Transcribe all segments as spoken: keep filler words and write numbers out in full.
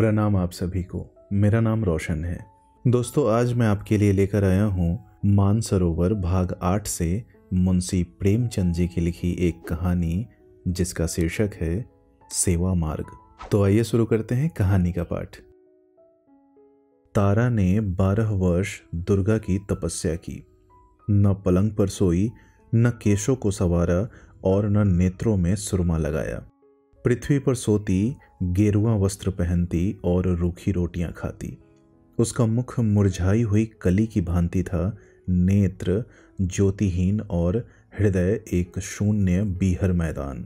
प्रणाम आप सभी को। मेरा नाम रोशन है। दोस्तों, आज मैं आपके लिए लेकर आया हूँ मानसरोवर भाग आठ से मुंशी प्रेमचंद जी की लिखी एक कहानी, जिसका शीर्षक है सेवा मार्ग। तो आइए शुरू करते हैं कहानी का पाठ। तारा ने बारह वर्ष दुर्गा की तपस्या की। न पलंग पर सोई, न केशों को संवारा और न नेत्रों में सुरमा लगाया। पृथ्वी पर सोती, गेरुआ वस्त्र पहनती और रूखी रोटियां खाती। उसका मुख मुरझाई हुई कली की भांति था, नेत्र ज्योतिहीन और हृदय एक शून्य बीहर मैदान।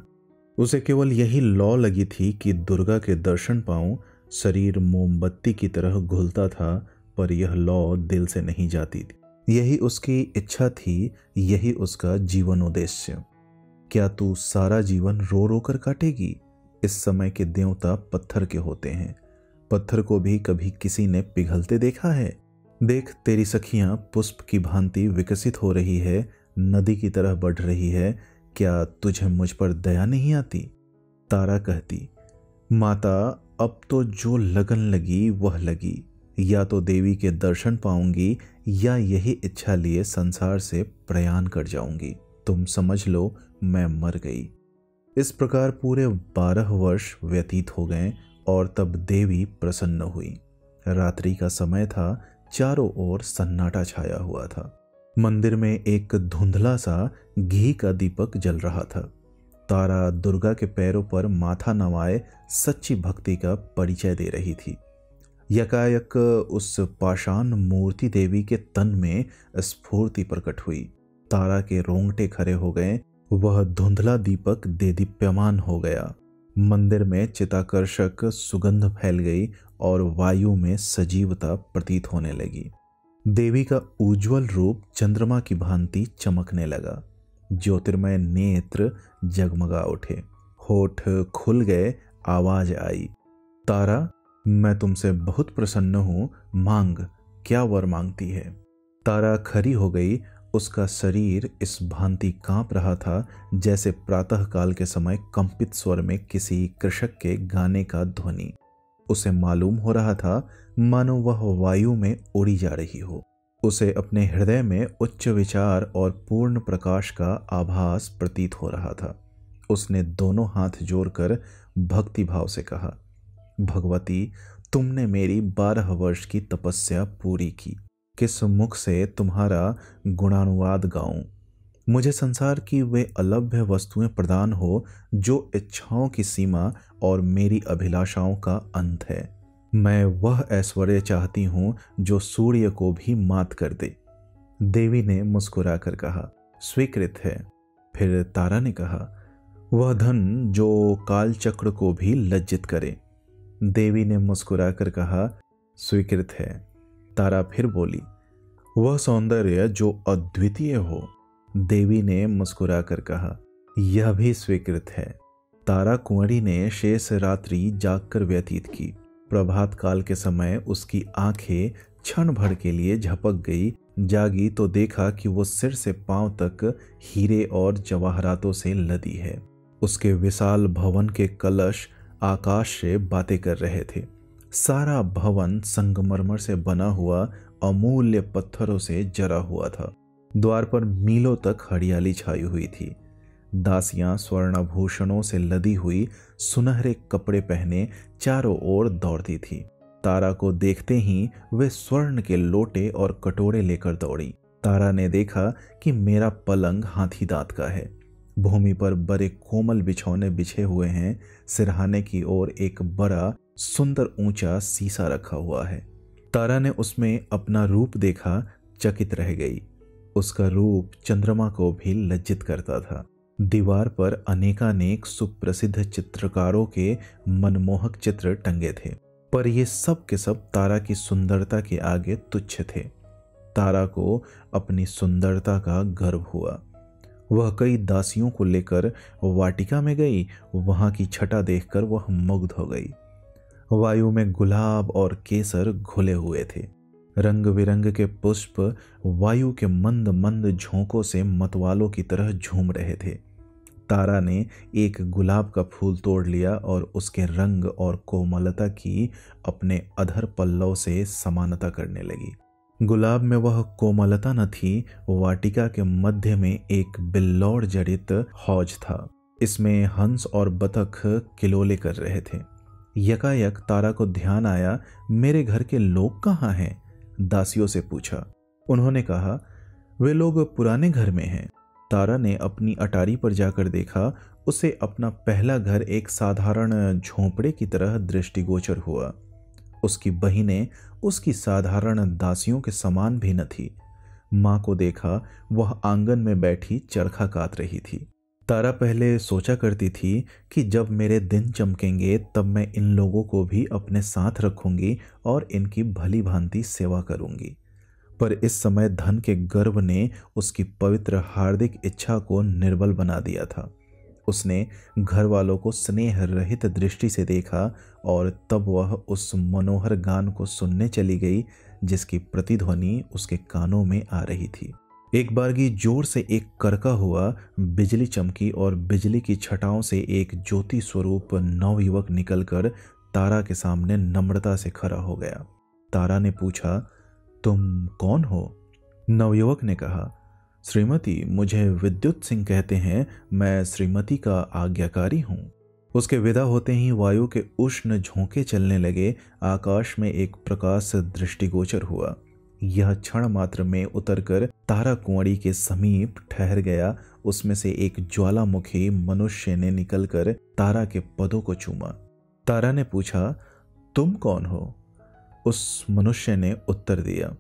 उसे केवल यही लौ लगी थी कि दुर्गा के दर्शन पाऊं। शरीर मोमबत्ती की तरह घुलता था, पर यह लौ दिल से नहीं जाती थी। यही उसकी इच्छा थी, यही उसका जीवन उद्देश्य। क्या तू सारा जीवन रो रो कर काटेगी? इस समय के देवता पत्थर के होते हैं। पत्थर को भी कभी किसी ने पिघलते देखा है? देख, तेरी सखियां पुष्प की भांति विकसित हो रही है, नदी की तरह बढ़ रही है। क्या तुझे मुझ पर दया नहीं आती? तारा कहती, माता, अब तो जो लगन लगी वह लगी। या तो देवी के दर्शन पाऊंगी या यही इच्छा लिए संसार से प्रयाण कर जाऊंगी। तुम समझ लो मैं मर गई। इस प्रकार पूरे बारह वर्ष व्यतीत हो गए और तब देवी प्रसन्न हुई। रात्रि का समय था, चारों ओर सन्नाटा छाया हुआ था। मंदिर में एक धुंधला सा घी का दीपक जल रहा था। तारा दुर्गा के पैरों पर माथा नवाए सच्ची भक्ति का परिचय दे रही थी। यकायक उस पाषाण मूर्ति देवी के तन में स्फूर्ति प्रकट हुई। तारा के रोंगटे खड़े हो गए। वह धुंधला दीपक देदीप्यमान हो गया। मंदिर में चिताकर्षक सुगंध फैल गई और वायु में सजीवता प्रतीत होने लगी। देवी का उज्ज्वल रूप चंद्रमा की भांति चमकने लगा। ज्योतिर्मय नेत्र जगमगा उठे, होठ खुल गए, आवाज आई, तारा, मैं तुमसे बहुत प्रसन्न हूँ, मांग। क्या वर मांगती है? तारा खरी हो गई। उसका शरीर इस भांति कांप रहा था जैसे प्रातःकाल के समय कंपित स्वर में किसी कृषक के गाने का ध्वनि। उसे मालूम हो रहा था मानो वह वायु में उड़ी जा रही हो। उसे अपने हृदय में उच्च विचार और पूर्ण प्रकाश का आभास प्रतीत हो रहा था। उसने दोनों हाथ जोड़कर भक्ति भाव से कहा, भगवती, तुमने मेरी बारह वर्ष की तपस्या पूरी की। किस मुख से तुम्हारा गुणानुवाद गाऊं? मुझे संसार की वे अलभ्य वस्तुएं प्रदान हो जो इच्छाओं की सीमा और मेरी अभिलाषाओं का अंत है। मैं वह ऐश्वर्य चाहती हूं जो सूर्य को भी मात कर दे। देवी ने मुस्कुरा कर कहा, स्वीकृत है। फिर तारा ने कहा, वह धन जो कालचक्र को भी लज्जित करे। देवी ने मुस्कुरा कर कहा, स्वीकृत है। तारा फिर बोली, वह सौंदर्य जो अद्वितीय हो। देवी ने मुस्कुरा कर कहा, यह भी स्वीकृत है। तारा कुंवरी ने शेष रात्रि जागकर व्यतीत की। प्रभात काल के समय उसकी आंखें क्षण भर के लिए झपक गई। जागी तो देखा कि वो सिर से पांव तक हीरे और जवाहरातों से लदी है। उसके विशाल भवन के कलश आकाश से बातें कर रहे थे। सारा भवन संगमरमर से बना हुआ अमूल्य पत्थरों से जरा हुआ था। द्वार पर मीलों तक हरियाली छाई हुई थी। दासियां स्वर्णाभूषणों से लदी हुई सुनहरे कपड़े पहने चारों ओर दौड़ती थी। तारा को देखते ही वे स्वर्ण के लोटे और कटोरे लेकर दौड़ी। तारा ने देखा कि मेरा पलंग हाथी दांत का है। भूमि पर बड़े कोमल बिछौने बिछे हुए हैं। सिरहाने की ओर एक बड़ा सुंदर ऊंचा शीशा रखा हुआ है। तारा ने उसमें अपना रूप देखा, चकित रह गई। उसका रूप चंद्रमा को भी लज्जित करता था। दीवार पर अनेकानेक सुप्रसिद्ध चित्रकारों के मनमोहक चित्र टंगे थे, पर ये सब के सब तारा की सुंदरता के आगे तुच्छ थे। तारा को अपनी सुंदरता का गर्व हुआ। वह कई दासियों को लेकर वाटिका में गई। वहां की छटा देखकर वह मुग्ध हो गई। वायु में गुलाब और केसर घुले हुए थे। रंग बिरंग के पुष्प वायु के मंद मंद झोंकों से मतवालों की तरह झूम रहे थे। तारा ने एक गुलाब का फूल तोड़ लिया और उसके रंग और कोमलता की अपने अधर पल्लव से समानता करने लगी। गुलाब में वह कोमलता न थी। वाटिका के मध्य में एक बिल्लौर जड़ित हौज था। इसमें हंस और बतख किलोले कर रहे थे। यकायक तारा को ध्यान आया, मेरे घर के लोग कहाँ हैं? दासियों से पूछा। उन्होंने कहा, वे लोग पुराने घर में हैं। तारा ने अपनी अटारी पर जाकर देखा। उसे अपना पहला घर एक साधारण झोंपड़े की तरह दृष्टिगोचर हुआ। उसकी बहिनें उसकी साधारण दासियों के समान भी न थी। माँ को देखा, वह आंगन में बैठी चरखा काट रही थी। तारा पहले सोचा करती थी कि जब मेरे दिन चमकेंगे तब मैं इन लोगों को भी अपने साथ रखूंगी और इनकी भली भांति सेवा करूंगी। पर इस समय धन के गर्व ने उसकी पवित्र हार्दिक इच्छा को निर्बल बना दिया था। उसने घर वालों को स्नेह रहित दृष्टि से देखा और तब वह उस मनोहर गान को सुनने चली गई जिसकी प्रतिध्वनि उसके कानों में आ रही थी। एक बारगी जोर से एक करका हुआ, बिजली चमकी और बिजली की छटाओं से एक ज्योति स्वरूप नवयुवक निकलकर तारा के सामने नम्रता से खड़ा हो गया। तारा ने पूछा, तुम कौन हो? नवयुवक ने कहा, श्रीमती, मुझे विद्युत सिंह कहते हैं। मैं श्रीमती का आज्ञाकारी हूँ। उसके विदा होते ही वायु के उष्ण झोंके चलने लगे। आकाश में एक प्रकाश दृष्टिगोचर हुआ। यह क्षण मात्र में उतरकर तारा कुंवरी के समीप ठहर गया। उसमें से एक ज्वालामुखी मनुष्य ने निकलकर तारा के पदों को चूमा। तारा ने पूछा, तुम कौन हो? उस मनुष्य ने उत्तर दिया,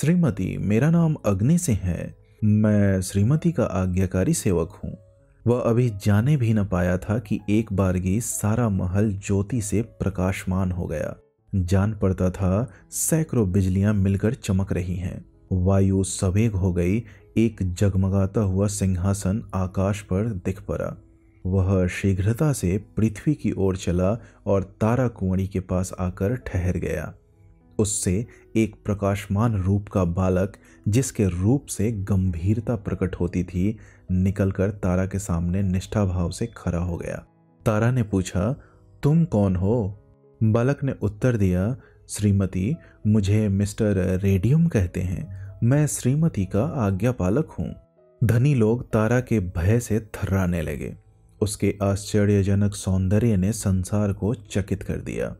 श्रीमती, मेरा नाम अग्नि सिंह है। मैं श्रीमती का आज्ञाकारी सेवक हूँ। वह अभी जाने भी न पाया था कि एक बारगी सारा महल ज्योति से प्रकाशमान हो गया। जान पड़ता था सैकड़ों बिजलियां मिलकर चमक रही हैं। वायु सवेग हो गई। एक जगमगाता हुआ सिंहासन आकाश पर दिख पड़ा। वह शीघ्रता से पृथ्वी की ओर चला और तारा कुंवरी के पास आकर ठहर गया। उससे एक प्रकाशमान रूप का बालक, जिसके रूप से गंभीरता प्रकट होती थी, निकलकर तारा के सामने निष्ठा भाव से खड़ा हो गया। तारा ने पूछा, तुम कौन हो? बालक ने उत्तर दिया, श्रीमती, मुझे मिस्टर रेडियम कहते हैं। मैं श्रीमती का आज्ञापालक हूँ। धनी लोग तारा के भय से थर्राने लगे। उसके आश्चर्यजनक सौंदर्य ने संसार को चकित कर दिया।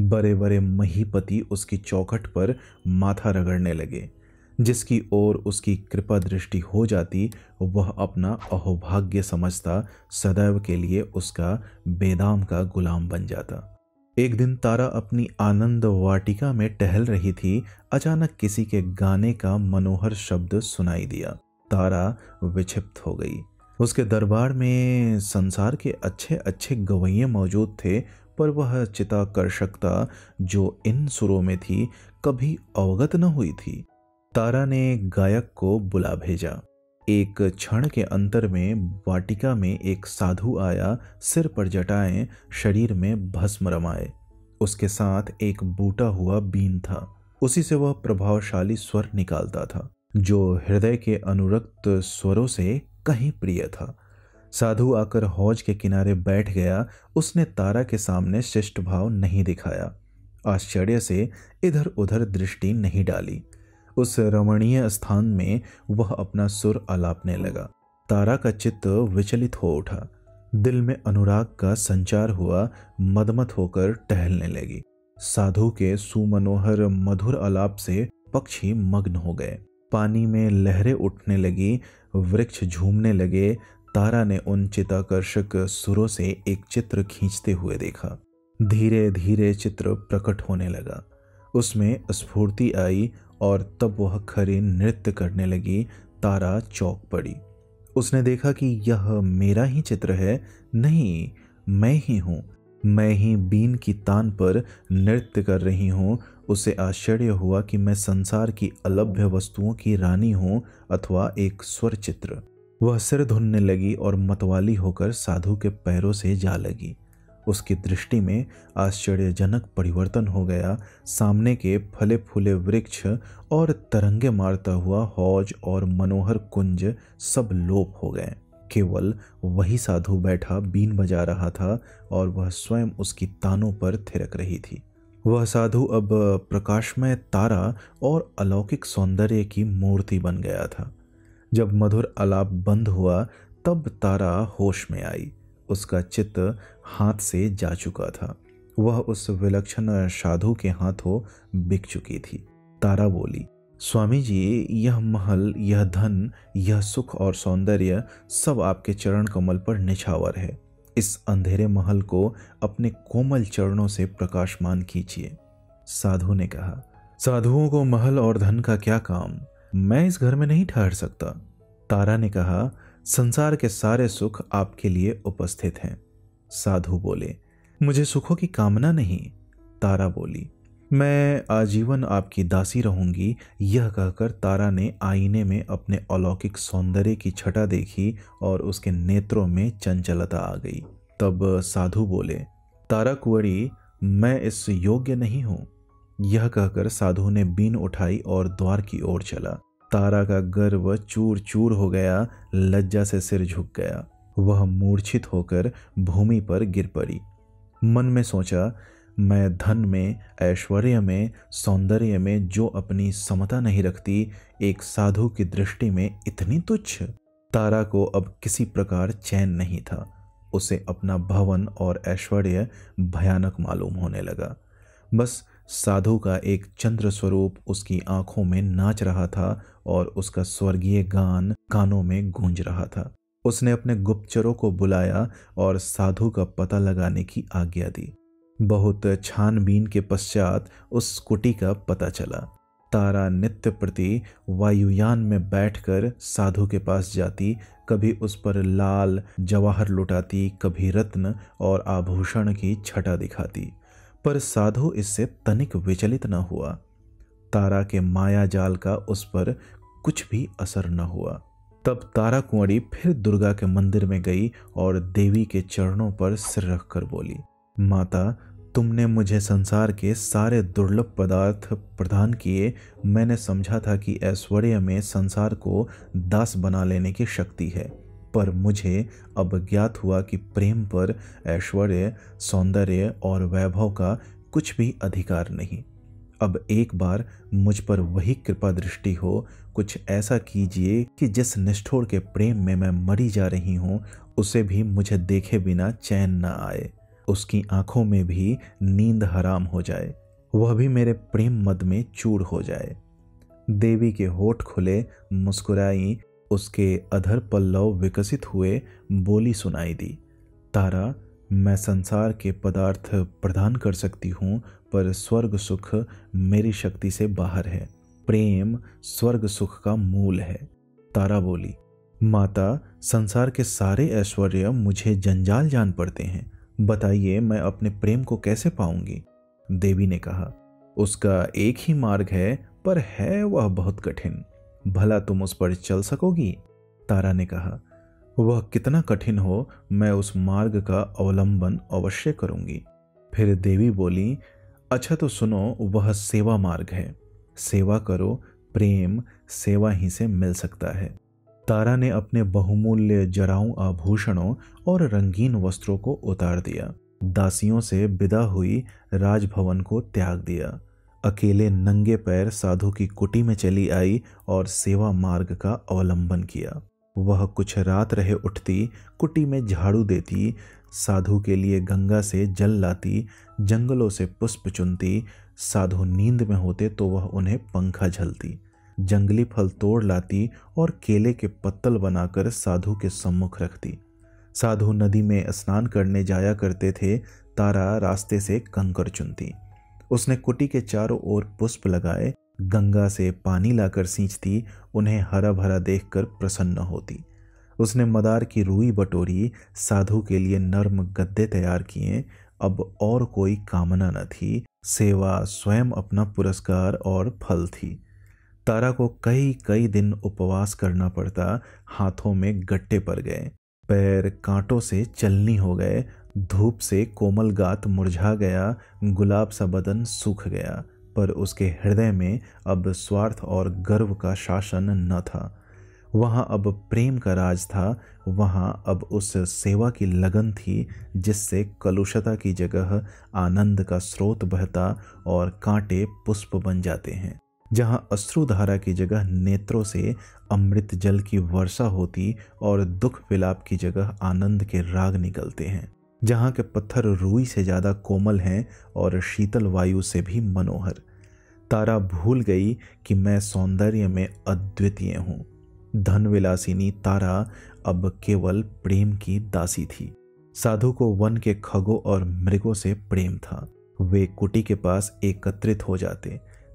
बड़े बड़े महीपति उसकी चौखट पर माथा रगड़ने लगे। जिसकी ओर उसकी कृपा दृष्टि हो जाती, वह अपना अहोभाग्य समझता, सदैव के लिए उसका बेदाम का गुलाम बन जाता। एक दिन तारा अपनी आनंद वाटिका में टहल रही थी। अचानक किसी के गाने का मनोहर शब्द सुनाई दिया। तारा विक्षिप्त हो गई। उसके दरबार में संसार के अच्छे अच्छे गवैये मौजूद थे, पर वह चिताकर्षकता जो इन सुरों में थी, कभी अवगत न हुई थी। तारा ने गायक को बुला भेजा। एक क्षण के अंतर में वाटिका में एक साधु आया। सिर पर जटाएं, शरीर में भस्म रमाए। उसके साथ एक बूटा हुआ बीन था। उसी से वह प्रभावशाली स्वर निकालता था, जो हृदय के अनुरक्त स्वरों से कहीं प्रिय था। साधु आकर हौज के किनारे बैठ गया। उसने तारा के सामने शिष्ट भाव नहीं दिखाया। आश्चर्य से इधर उधर दृष्टि नहीं डाली। उस रमणीय स्थान में वह अपना सुर आलापने लगा। तारा का चित्त विचलित हो उठा। दिल में अनुराग का संचार हुआ। मदमत होकर टहलने लगी। साधु के सुमनोहर मधुर आलाप से पक्षी मग्न हो गए। पानी में लहरें उठने लगी। वृक्ष झूमने लगे। तारा ने उन चिताकर्षक सुरों से एक चित्र खींचते हुए देखा। धीरे धीरे चित्र प्रकट होने लगा। उसमें स्फूर्ति आई और तब वह खरी नृत्य करने लगी। तारा चौंक पड़ी। उसने देखा कि यह मेरा ही चित्र है। नहीं, मैं ही हूँ। मैं ही बीन की तान पर नृत्य कर रही हूँ। उसे आश्चर्य हुआ कि मैं संसार की अलभ्य वस्तुओं की रानी हूँ, अथवा एक स्वर चित्र। वह सिर धुनने लगी और मतवाली होकर साधु के पैरों से जा लगी। उसकी दृष्टि में आश्चर्यजनक परिवर्तन हो गया। सामने के फले फूले वृक्ष और तरंगे मारता हुआ हौज और मनोहर कुंज सब लोप हो गए। केवल वही साधु बैठा बीन बजा रहा था और वह स्वयं उसकी तानों पर थिरक रही थी। वह साधु अब प्रकाशमय तारा और अलौकिक सौंदर्य की मूर्ति बन गया था। जब मधुर आलाप बंद हुआ तब तारा होश में आई। उसका चित्त हाथ से जा चुका था, वह उस विलक्षण साधु के हाथों बिक चुकी थी। तारा बोली, स्वामी जी, यह महल, यह धन, यह सुख और सौंदर्य सब आपके चरण कमल पर निछावर है। इस अंधेरे महल को अपने कोमल चरणों से प्रकाशमान कीजिए। साधु ने कहा, साधुओं को महल और धन का क्या काम, मैं इस घर में नहीं ठहर सकता। तारा ने कहा, संसार के सारे सुख आपके लिए उपस्थित हैं। साधु बोले, मुझे सुखों की कामना नहीं। तारा बोली, मैं आजीवन आपकी दासी रहूंगी। यह कहकर तारा ने आईने में अपने अलौकिक सौंदर्य की छटा देखी और उसके नेत्रों में चंचलता आ गई। तब साधु बोले, तारा कुंवरी, मैं इस योग्य नहीं हूँ। यह कहकर साधु ने बीन उठाई और द्वार की ओर चला। तारा का गर्व चूर चूर हो गया, लज्जा से सिर झुक गया। वह मूर्छित होकर भूमि पर गिर पड़ी। मन में सोचा, मैं धन में, ऐश्वर्य में, सौंदर्य में जो अपनी समता नहीं रखती, एक साधु की दृष्टि में इतनी तुच्छ। तारा को अब किसी प्रकार चैन नहीं था। उसे अपना भवन और ऐश्वर्य भयानक मालूम होने लगा। बस साधु का एक चंद्र स्वरूप उसकी आंखों में नाच रहा था और उसका स्वर्गीय गान कानों में गूंज रहा था। उसने अपने गुप्तचरों को बुलाया और साधु का पता लगाने की आज्ञा दी। बहुत छानबीन के पश्चात उस कुटी का पता चला। तारा नित्य प्रति वायुयान में बैठकर साधु के पास जाती, कभी उस पर लाल जवाहर लुटाती, कभी रत्न और आभूषण की छटा दिखाती, पर साधु इससे तनिक विचलित न हुआ। तारा के माया जाल का उस पर कुछ भी असर न हुआ। तब तारा कुंवरी फिर दुर्गा के मंदिर में गई और देवी के चरणों पर सिर रखकर बोली, माता, तुमने मुझे संसार के सारे दुर्लभ पदार्थ प्रदान किए। मैंने समझा था कि ऐश्वर्य में संसार को दास बना लेने की शक्ति है, पर मुझे अब ज्ञात हुआ कि प्रेम पर ऐश्वर्य, सौंदर्य और वैभव का कुछ भी अधिकार नहीं। अब एक बार मुझ पर वही कृपा दृष्टि हो, कुछ ऐसा कीजिए कि जिस निष्ठुर के प्रेम में मैं मरी जा रही हूँ, उसे भी मुझे देखे बिना चैन न आए, उसकी आंखों में भी नींद हराम हो जाए, वह भी मेरे प्रेम मद में चूर हो जाए। देवी के होठ खुले, मुस्कुराई, उसके अधर पल्लव विकसित हुए, बोली सुनाई दी, तारा, मैं संसार के पदार्थ प्रदान कर सकती हूँ, पर स्वर्ग सुख मेरी शक्ति से बाहर है। प्रेम स्वर्ग सुख का मूल है। तारा बोली, माता, संसार के सारे ऐश्वर्य मुझे जंजाल जान पड़ते हैं। बताइए, मैं अपने प्रेम को कैसे पाऊंगी? देवी ने कहा, उसका एक ही मार्ग है, पर है वह बहुत कठिन। भला तुम उस पर चल सकोगी? तारा ने कहा, वह कितना कठिन हो, मैं उस मार्ग का अवलंबन अवश्य करूंगी। फिर देवी बोली, अच्छा तो सुनो, वह सेवा मार्ग है। सेवा करो, प्रेम सेवा ही से मिल सकता है। तारा ने अपने बहुमूल्य जराऊ आभूषणों और रंगीन वस्त्रों को उतार दिया, दासियों से विदा हुई, राजभवन को त्याग दिया, अकेले नंगे पैर साधु की कुटी में चली आई और सेवा मार्ग का अवलंबन किया। वह कुछ रात रहे उठती, कुटी में झाड़ू देती, साधु के लिए गंगा से जल लाती, जंगलों से पुष्प चुनती, साधु नींद में होते तो वह उन्हें पंखा झलती, जंगली फल तोड़ लाती और केले के पत्तल बनाकर साधु के सम्मुख रखती। साधु नदी में स्नान करने जाया करते थे। तारा रास्ते से कंकर चुनती, उसने कुटी के चारों ओर पुष्प लगाए, गंगा से पानी लाकर सींचती, उन्हें हरा भरा देखकर प्रसन्न होती। उसने मदार की रूई बटोरी, साधु के लिए नर्म गद्दे तैयार किए। अब और कोई कामना न थी, सेवा स्वयं अपना पुरस्कार और फल थी। तारा को कई कई दिन उपवास करना पड़ता, हाथों में गट्टे पड़ गए, पैर कांटों से चलनी हो गए, धूप से कोमल गात मुरझा गया, गुलाब सा बदन सूख गया, पर उसके हृदय में अब स्वार्थ और गर्व का शासन न था। वहाँ अब प्रेम का राज था, वहाँ अब उस सेवा की लगन थी जिससे कलुषता की जगह आनंद का स्रोत बहता और कांटे पुष्प बन जाते हैं, जहाँ अश्रुधारा की जगह नेत्रों से अमृत जल की वर्षा होती और दुख विलाप की जगह आनंद के राग निकलते हैं, जहाँ के पत्थर रूई से ज़्यादा कोमल हैं और शीतल वायु से भी मनोहर। तारा भूल गई कि मैं सौंदर्य में अद्वितीय हूँ। धनविलासिनी तारा अब केवल प्रेम की दासी थी। साधु को वन के खगों और मृगों से प्रेम था। वे कुटी के पास एकत्रित हो जाते,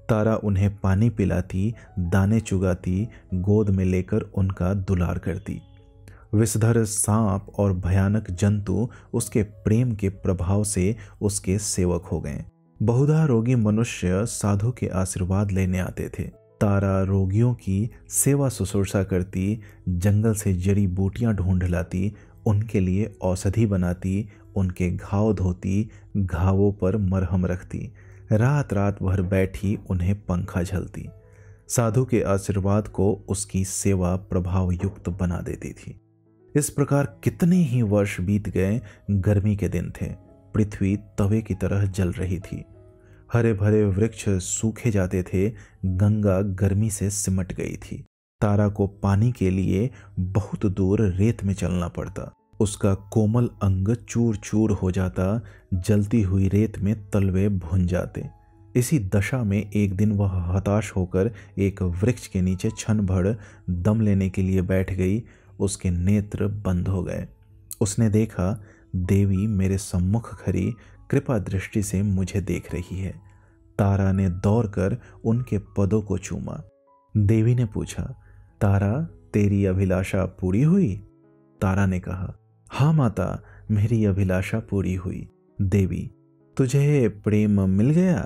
तारा उन्हें पानी पिलाती, दाने चुगाती, गोद में लेकर उनका दुलार करती। विषधर सांप और भयानक जंतु उसके प्रेम के प्रभाव से उसके सेवक हो गए। बहुधा रोगी मनुष्य साधु के आशीर्वाद लेने आते थे। तारा रोगियों की सेवा शुश्रूषा करती, जंगल से जड़ी बूटियां ढूंढ लाती, उनके लिए औषधि बनाती, उनके घाव धोती, घावों पर मरहम रखती, रात रात भर बैठी उन्हें पंखा झलती। साधु के आशीर्वाद को उसकी सेवा प्रभावयुक्त बना देती थी। इस प्रकार कितने ही वर्ष बीत गए। गर्मी के दिन थे। पृथ्वी तवे की तरह जल रही थी। हरे भरे वृक्ष सूखे जाते थे। गंगा गर्मी से सिमट गई थी। तारा को पानी के लिए बहुत दूर रेत में चलना पड़ता। उसका कोमल अंग चूर चूर हो जाता, जलती हुई रेत में तलवे भुन जाते। इसी दशा में एक दिन वह हताश होकर एक वृक्ष के नीचे क्षण भर दम लेने के लिए बैठ गई। उसके नेत्र बंद हो गए। उसने देखा, देवी मेरे सम्मुख खड़ी कृपा दृष्टि से मुझे देख रही है। तारा ने दौड़कर उनके पदों को चूमा। देवी ने पूछा, तारा तेरी अभिलाषा पूरी हुई? तारा ने कहा, हाँ माता, मेरी अभिलाषा पूरी हुई। देवी, तुझे प्रेम मिल गया?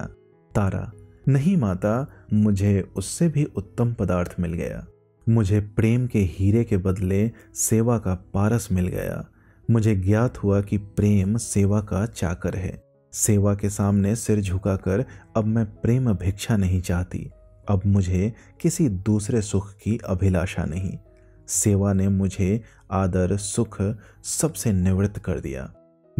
तारा, नहीं माता, मुझे उससे भी उत्तम पदार्थ मिल गया। मुझे प्रेम के हीरे के बदले सेवा का पारस मिल गया। मुझे ज्ञात हुआ कि प्रेम सेवा का चाकर है। सेवा के सामने सिर झुकाकर अब मैं प्रेम भिक्षा नहीं चाहती। अब मुझे किसी दूसरे सुख की अभिलाषा नहीं। सेवा ने मुझे आदर, सुख सबसे निवृत्त कर दिया।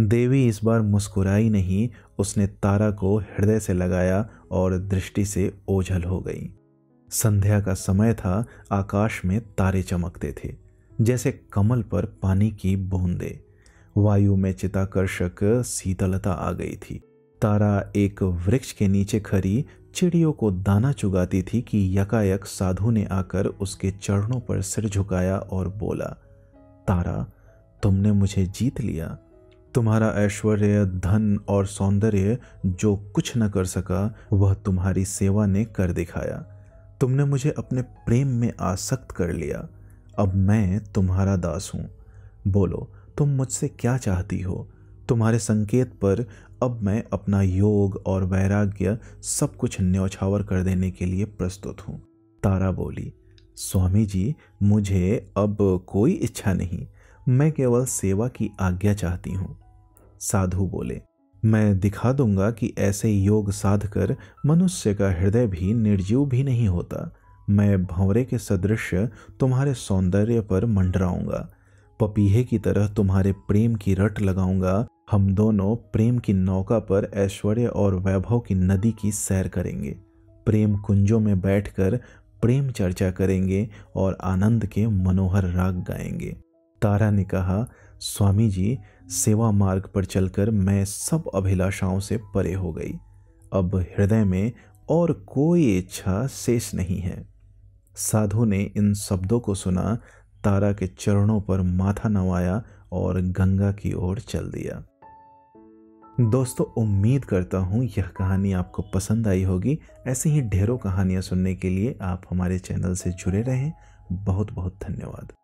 देवी इस बार मुस्कुराई नहीं। उसने तारा को हृदय से लगाया और दृष्टि से ओझल हो गई। संध्या का समय था। आकाश में तारे चमकते थे जैसे कमल पर पानी की बूंदें। वायु में चिताकर्षक शीतलता आ गई थी। तारा एक वृक्ष के नीचे खड़ी चिड़ियों को दाना चुगाती थी कि यकायक साधु ने आकर उसके चरणों पर सिर झुकाया और बोला, तारा तुमने मुझे जीत लिया। तुम्हारा ऐश्वर्य, धन और सौंदर्य जो कुछ न कर सका वह तुम्हारी सेवा ने कर दिखाया। तुमने मुझे अपने प्रेम में आसक्त कर लिया। अब मैं तुम्हारा दास हूँ। बोलो, तुम मुझसे क्या चाहती हो? तुम्हारे संकेत पर अब मैं अपना योग और वैराग्य सब कुछ न्यौछावर कर देने के लिए प्रस्तुत हूँ। तारा बोली, स्वामी जी, मुझे अब कोई इच्छा नहीं। मैं केवल सेवा की आज्ञा चाहती हूँ। साधु बोले, मैं दिखा दूंगा कि ऐसे योग साधकर मनुष्य का हृदय भी निर्जीव भी नहीं होता। मैं भंवरे के सदृश तुम्हारे सौंदर्य पर मंडराऊंगा, पपीहे की तरह तुम्हारे प्रेम की रट लगाऊंगा। हम दोनों प्रेम की नौका पर ऐश्वर्य और वैभव की नदी की सैर करेंगे। प्रेम कुंजों में बैठकर प्रेम चर्चा करेंगे और आनंद के मनोहर राग गाएंगे। तारा ने कहा, स्वामी जी, सेवा मार्ग पर चलकर मैं सब अभिलाषाओं से परे हो गई। अब हृदय में और कोई इच्छा शेष नहीं है। साधु ने इन शब्दों को सुना, तारा के चरणों पर माथा नवाया और गंगा की ओर चल दिया। दोस्तों, उम्मीद करता हूँ यह कहानी आपको पसंद आई होगी। ऐसे ही ढेरों कहानियाँ सुनने के लिए आप हमारे चैनल से जुड़े रहें। बहुत बहुत धन्यवाद।